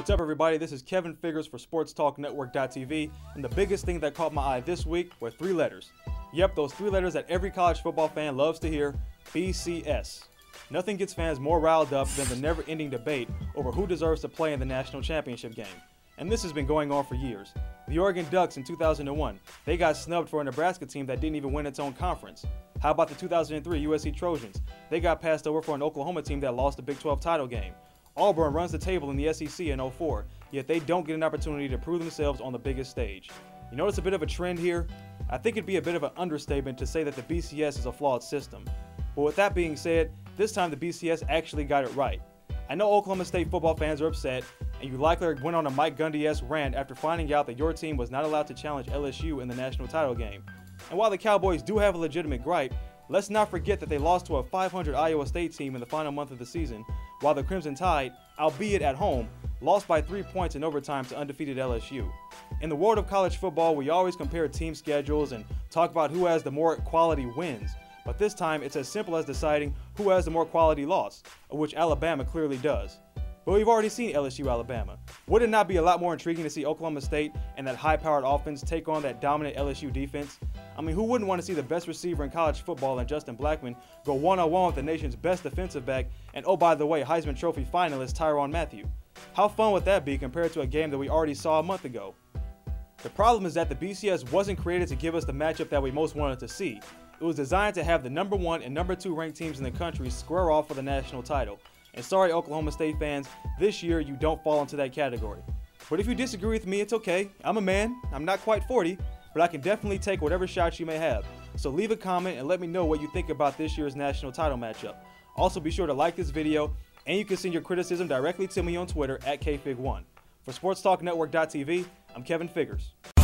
What's up, everybody? This is Kevin Figgers for SportsTalkNetwork.tv, and the biggest thing that caught my eye this week were three letters. Yep, those three letters that every college football fan loves to hear, BCS. Nothing gets fans more riled up than the never-ending debate over who deserves to play in the national championship game. And this has been going on for years. The Oregon Ducks in 2001, they got snubbed for a Nebraska team that didn't even win its own conference. How about the 2003 USC Trojans? They got passed over for an Oklahoma team that lost the Big 12 title game. Auburn runs the table in the SEC in 04, yet they don't get an opportunity to prove themselves on the biggest stage. You notice a bit of a trend here? I think it'd be a bit of an understatement to say that the BCS is a flawed system. But with that being said, this time the BCS actually got it right. I know Oklahoma State football fans are upset, and you likely went on a Mike Gundy-esque rant after finding out that your team was not allowed to challenge LSU in the national title game. And while the Cowboys do have a legitimate gripe, let's not forget that they lost to a 500 Iowa State team in the final month of the season, while the Crimson Tide, albeit at home, lost by 3 points in overtime to undefeated LSU. In the world of college football, we always compare team schedules and talk about who has the more quality wins, but this time it's as simple as deciding who has the more quality loss, which Alabama clearly does. But we've already seen LSU-Alabama. Would it not be a lot more intriguing to see Oklahoma State and that high-powered offense take on that dominant LSU defense? I mean, who wouldn't want to see the best receiver in college football and Justin Blackman go one-on-one with the nation's best defensive back and, oh by the way, Heisman Trophy finalist Tyrann Mathieu? How fun would that be compared to a game that we already saw a month ago? The problem is that the BCS wasn't created to give us the matchup that we most wanted to see. It was designed to have the number 1 and number 2 ranked teams in the country square off for the national title. And sorry, Oklahoma State fans, this year you don't fall into that category. But if you disagree with me, it's okay. I'm a man, I'm not quite 40. But I can definitely take whatever shots you may have. So leave a comment and let me know what you think about this year's national title matchup. Also be sure to like this video, and you can send your criticism directly to me on Twitter at KFig1. For SportsTalkNetwork.tv, I'm Kevin Figgers.